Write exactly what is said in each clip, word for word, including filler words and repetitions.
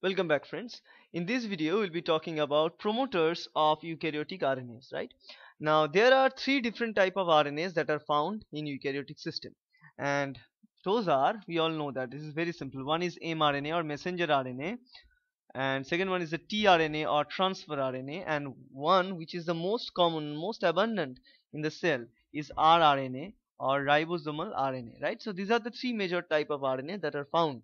Welcome back, friends. In this video we'll be talking about promoters of eukaryotic R N As, right? Now there are three different type of R N As that are found in eukaryotic system, and those are, we all know that this is very simple. One is mRNA or messenger R N A, and second one is the tRNA or transfer R N A, and one which is the most common, most abundant in the cell is rRNA or ribosomal R N A, right? So these are the three major type of R N A that are found.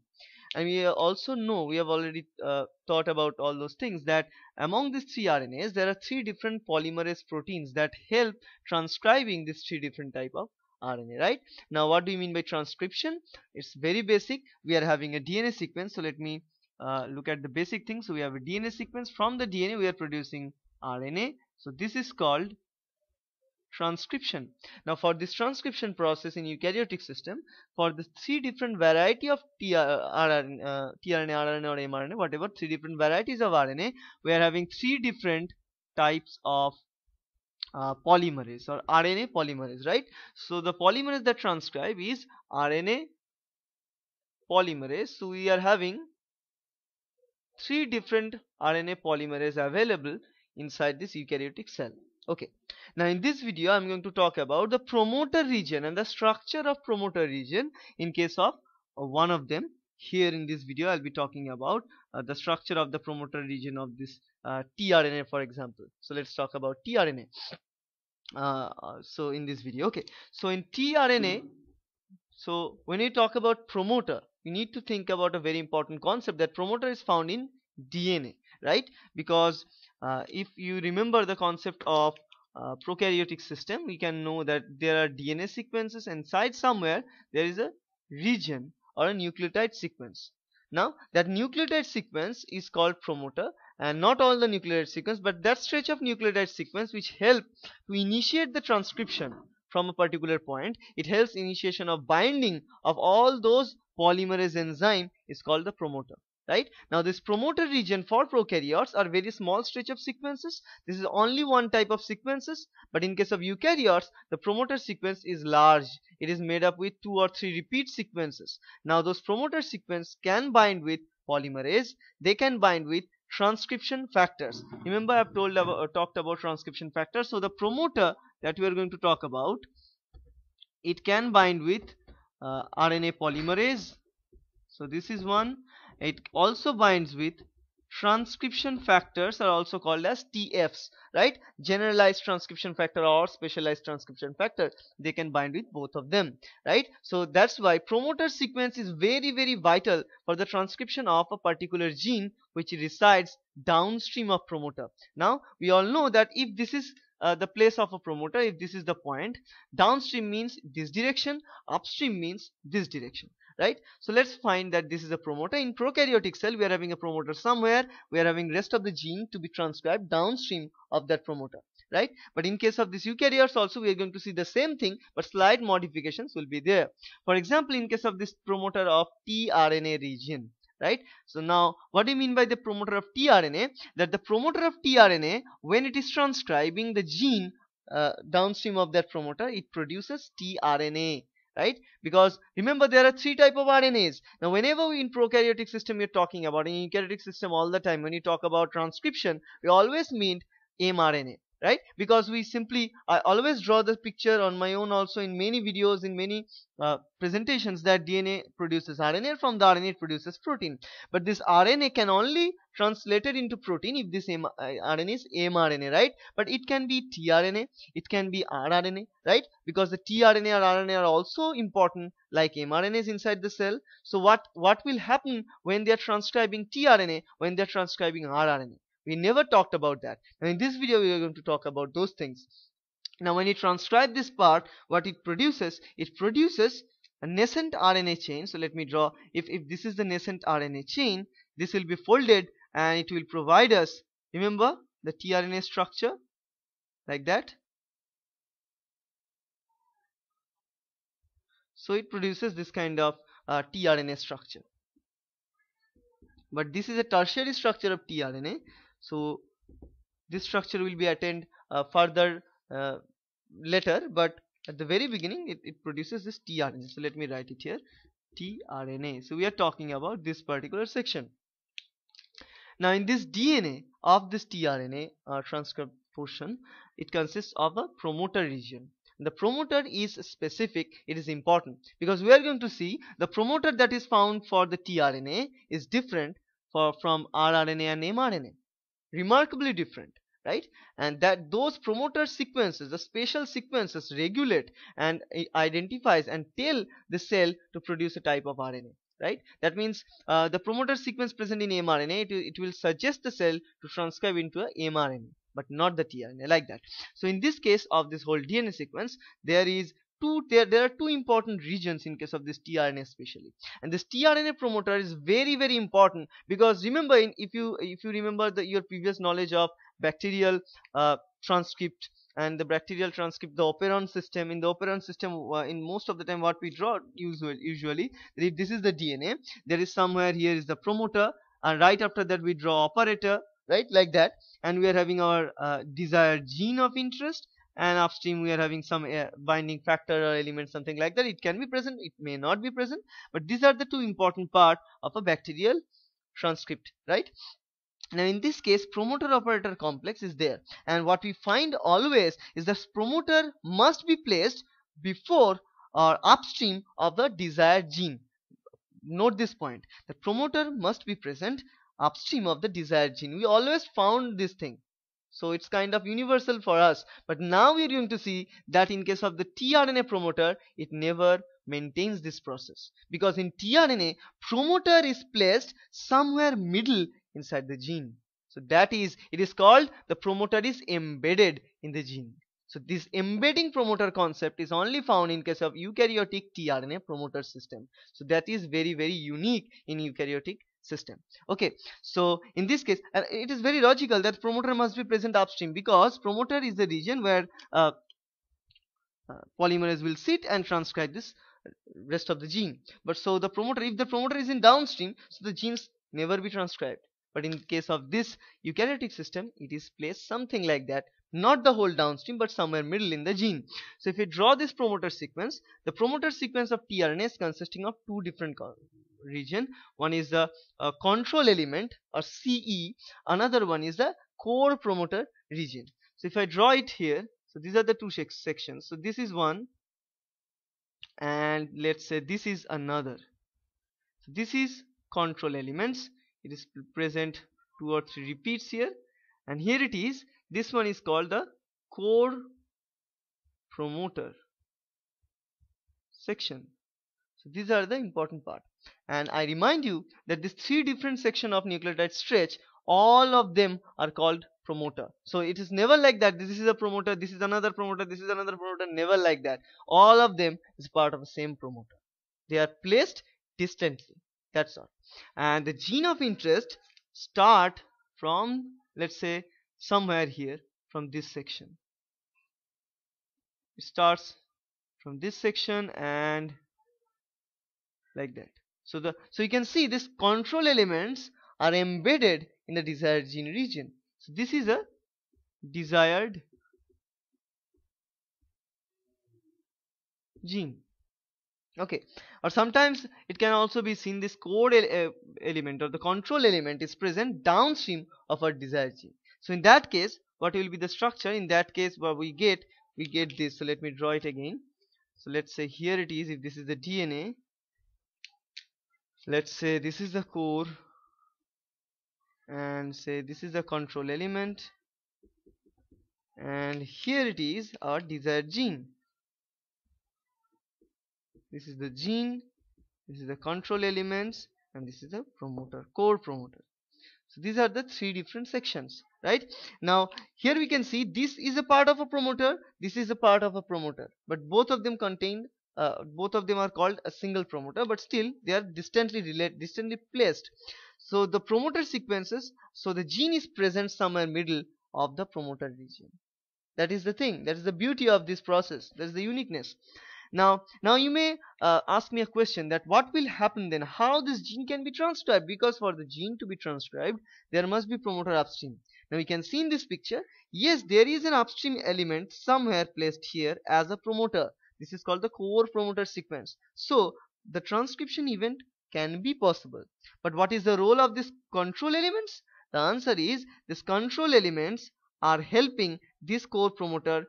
And we also know, we have already uh, thought about all those things, that among these three R N As there are three different polymerase proteins that help transcribing these three different type of R N A, right? Now what do you mean by transcription? It's very basic. We are having a D N A sequence, so let me uh, look at the basic thing. So we have a D N A sequence. From the D N A we are producing R N A, so this is called transcription. Now for this transcription process in eukaryotic system, for the three different variety of tRNA, R N A or mRNA, whatever, three different varieties of R N A, we are having three different types of uh, polymerase or R N A polymerase, right? So the polymerase that transcribe is R N A polymerase. So we are having three different R N A polymerase available inside this eukaryotic cell. Okay, now in this video I'm going to talk about the promoter region and the structure of promoter region in case of uh, one of them. Here in this video I'll be talking about uh, the structure of the promoter region of this uh, tRNA, for example. So let's talk about tRNA uh, so in this video. Okay, so in tRNA, so when you talk about promoter, you need to think about a very important concept, that promoter is found in D N A, right? Because Uh, if you remember the concept of uh, prokaryotic system, we can know that there are D N A sequences, and inside somewhere there is a region or a nucleotide sequence. Now that nucleotide sequence is called promoter, and not all the nucleotide sequence, but that stretch of nucleotide sequence which help to initiate the transcription from a particular point. It helps initiation of binding of all those polymerase enzyme is called the promoter. Right, now this promoter region for prokaryotes are very small stretch of sequences. This is only one type of sequences, but in case of eukaryotes the promoter sequence is large. It is made up with two or three repeat sequences. Now those promoter sequence can bind with polymerase, they can bind with transcription factors. Remember, I've told about, uh, talked about transcription factors. So the promoter that we are going to talk about, it can bind with uh, R N A polymerase, so this is one. It also binds with transcription factors, are also called as T Fs, right? Generalized transcription factor or specialized transcription factor, they can bind with both of them, right? So that's why promoter sequence is very very vital for the transcription of a particular gene which resides downstream of promoter. Now we all know that if this is Uh, the place of a promoter, if this is the point, downstream means this direction, upstream means this direction, right? So let's find that this is a promoter. In prokaryotic cell we are having a promoter somewhere, we are having rest of the gene to be transcribed downstream of that promoter, right? But in case of this eukaryotes also we are going to see the same thing, but slight modifications will be there. For example, in case of this promoter of tRNA region, right? So now what do you mean by the promoter of tRNA? That the promoter of tRNA, when it is transcribing the gene uh, downstream of that promoter, it produces tRNA, right? Because remember there are three type of R N As. Now whenever we in prokaryotic system we are talking about, in eukaryotic system all the time when you talk about transcription, we always mean mRNA, right? Because we simply, I always draw the picture on my own also in many videos, in many uh, presentations, that D N A produces R N A, from the R N A it produces protein. But this R N A can only translated into protein if this R N A is mRNA, right? But it can be tRNA, it can be rRNA, right? Because the tRNA or R N A are also important like mRNAs inside the cell. So what, what will happen when they are transcribing tRNA, when they are transcribing rRNA? We never talked about that. Now in this video we are going to talk about those things. Now when you transcribe this part, what it produces, it produces a nascent R N A chain. So let me draw, if, if this is the nascent R N A chain, this will be folded and it will provide us, remember the tRNA structure like that. So it produces this kind of uh, tRNA structure. But this is a tertiary structure of tRNA. So this structure will be attained uh, further uh, later, but at the very beginning it, it produces this tRNA. So let me write it here, tRNA. So we are talking about this particular section. Now in this D N A of this tRNA uh, transcript portion, it consists of a promoter region. The promoter is specific. It is important because we are going to see the promoter that is found for the tRNA is different for from rRNA and mRNA, remarkably different, right? And that those promoter sequences, the spatial sequences, regulate and identifies and tell the cell to produce a type of R N A, right? That means uh, the promoter sequence present in mRNA, it, it will suggest the cell to transcribe into a mRNA, but not the tRNA, like that. So in this case of this whole D N A sequence, there is two there, there are two important regions in case of this tRNA especially. And this tRNA promoter is very very important because remember, in, if you if you remember the, your previous knowledge of bacterial uh, transcript and the bacterial transcript, the operon system, in the operon system uh, in most of the time what we draw usually, usually if this is the D N A, there is somewhere here is the promoter, and right after that we draw operator, right, like that. And we are having our uh, desired gene of interest, and upstream we are having some uh, binding factor or element, something like that. It can be present, it may not be present, but these are the two important part of a bacterial transcript, right? Now in this case, promoter operator complex is there, and what we find always is that promoter must be placed before or upstream of the desired gene. Note this point, the promoter must be present upstream of the desired gene. We always found this thing, so it's kind of universal for us. But now we are going to see that in case of the tRNA promoter, it never maintains this process, because in tRNA, promoter is placed somewhere middle inside the gene. So that is, it is called the promoter is embedded in the gene. So this embedding promoter concept is only found in case of eukaryotic tRNA promoter system. So that is very very unique in eukaryotic system. Okay, so in this case, uh, it is very logical that promoter must be present upstream, because promoter is the region where uh, uh, polymerase will sit and transcribe this rest of the gene. But so the promoter, if the promoter is in downstream, so the genes never be transcribed. But in case of this eukaryotic system, it is placed something like that, not the whole downstream, but somewhere middle in the gene. So if you draw this promoter sequence, the promoter sequence of tRNA is consisting of two different region. One is the uh, control element or C E, another one is the core promoter region. So if I draw it here, so these are the two sections. So this is one, and let's say this is another. So this is control elements. It is present two or three repeats here, and here it is. This one is called the core promoter section. So these are the important part. And I remind you that these three different sections of nucleotide stretch, all of them are called promoter. So it is never like that, this is a promoter, this is another promoter, this is another promoter, never like that. All of them is part of the same promoter. They are placed distantly, that's all. And the gene of interest start from, let's say, somewhere here from this section. It starts from this section and like that. So the so you can see this control elements are embedded in the desired gene region. So this is a desired gene. Okay, or sometimes it can also be seen this core ele element or the control element is present downstream of our desired gene. So in that case, what will be the structure? In that case, what we get, we get this. So let me draw it again. So let's say here it is. If this is the D N A, let's say this is the core, and say this is the control element, and here it is our desired gene. This is the gene, this is the control elements, and this is the promoter, core promoter. So these are the three different sections, right? Now here we can see this is a part of a promoter, this is a part of a promoter, but both of them contain Uh, both of them are called a single promoter, but still they are distantly related, distantly placed. So the promoter sequences, so the gene is present somewhere middle of the promoter region. That is the thing, that is the beauty of this process, that is the uniqueness. Now, now you may uh, ask me a question that what will happen then, how this gene can be transcribed, because for the gene to be transcribed, there must be promoter upstream. Now we can see in this picture, yes, there is an upstream element somewhere placed here as a promoter. This is called the core promoter sequence. So the transcription event can be possible. But what is the role of this control elements? The answer is these control elements are helping this core promoter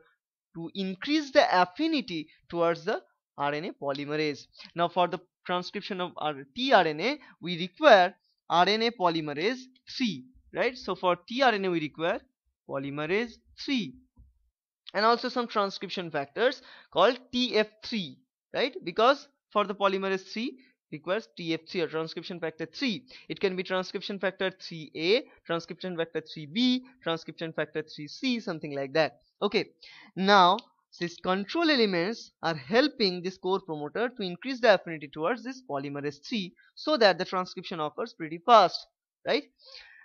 to increase the affinity towards the R N A polymerase. Now for the transcription of our tRNA, we require R N A polymerase three, right? So for tRNA we require polymerase three and also some transcription factors called T F three, right? Because for the polymerase three requires T F three or transcription factor three. It can be transcription factor three A, transcription factor three B, transcription factor three C, something like that. Okay, now these control elements are helping this core promoter to increase the affinity towards this polymerase three so that the transcription occurs pretty fast, right?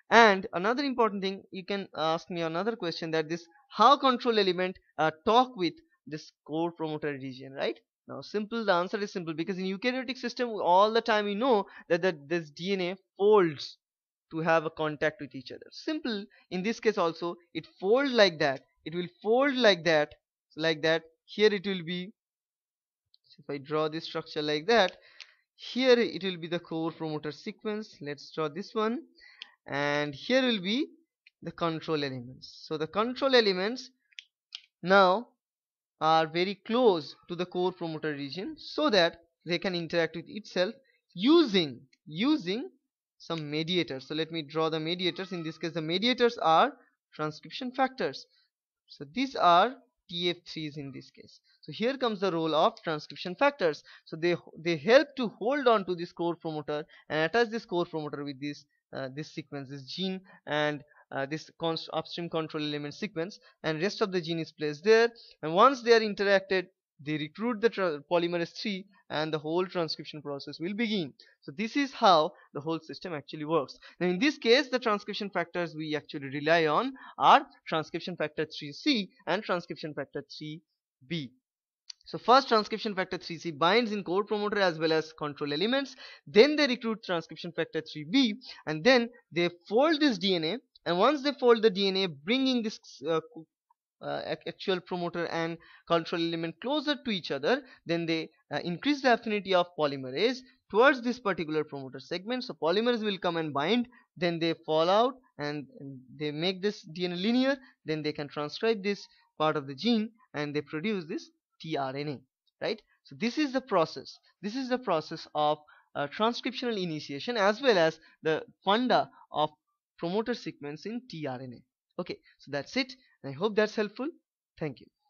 And another important thing, you can ask me another question, that this how control element uh, talk with this core promoter region, right? Now simple, the answer is simple, because in eukaryotic system all the time we know that the, this D N A folds to have a contact with each other. Simple, in this case also it folds like that, it will fold like that, like that. Here it will be, if I draw this structure like that, here it will be the core promoter sequence. Let's draw this one, and here will be the control elements. So the control elements now are very close to the core promoter region so that they can interact with itself using using some mediators. So let me draw the mediators. In this case the mediators are transcription factors. So these are T F threes in this case. So here comes the role of transcription factors. So they they help to hold on to this core promoter and attach this core promoter with this uh, this sequence, this gene, and uh, this const upstream control element sequence, and rest of the gene is placed there. And once they are interacted, they recruit the polymerase three, and the whole transcription process will begin. So this is how the whole system actually works. Now in this case the transcription factors we actually rely on are transcription factor three C and transcription factor three B. So first transcription factor three C binds in core promoter as well as control elements, then they recruit transcription factor three B, and then they fold this D N A, and once they fold the D N A, bringing this uh, Uh, actual promoter and control element closer to each other, then they uh, increase the affinity of polymerase towards this particular promoter segment. So polymerase will come and bind, then they fall out and they make this D N A linear, then they can transcribe this part of the gene and they produce this tRNA, right? So this is the process. This is the process of uh, transcriptional initiation as well as the funda of promoter sequence in tRNA. Okay, so that's it. I hope that's helpful. Thank you.